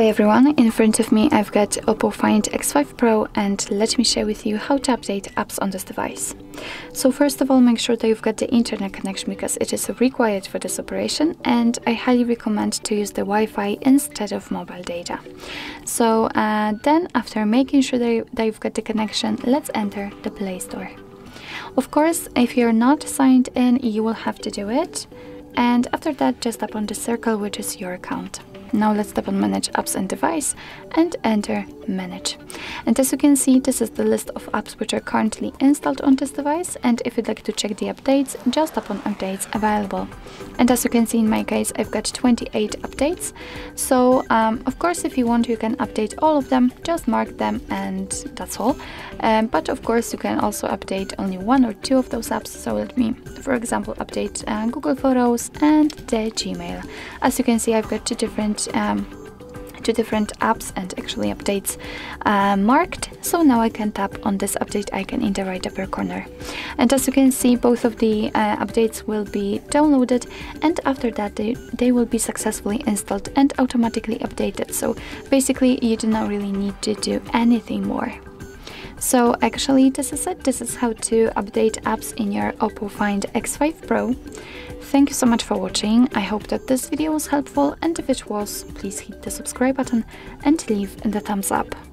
Hi everyone, in front of me I've got Oppo Find X5 Pro, and let me share with you how to update apps on this device. So first of all, make sure that you've got the internet connection because it is required for this operation, and I highly recommend to use the Wi-Fi instead of mobile data. So then after making sure that you've got the connection, let's enter the Play Store. Of course, if you're not signed in, you will have to do it, and after that just tap on the circle which is your account. Now let's tap on Manage Apps and Device and enter Manage. And as you can see, this is the list of apps which are currently installed on this device, and if you'd like to check the updates, just tap on Updates Available. And as you can see, in my case I've got 28 updates, so of course if you want you can update all of them, just mark them and that's all. But of course you can also update only one or two of those apps, so let me for example update Google Photos and the Gmail. As you can see, I've got two different apps and actually updates marked, so now I can tap on this update icon in the right upper corner, and as you can see both of the updates will be downloaded, and after that they will be successfully installed and automatically updated, so basically you do not really need to do anything more. So actually this is it. This is how to update apps in your Oppo Find X5 Pro. Thank you so much for watching. I hope that this video was helpful, and if it was, please hit the subscribe button and leave the thumbs up.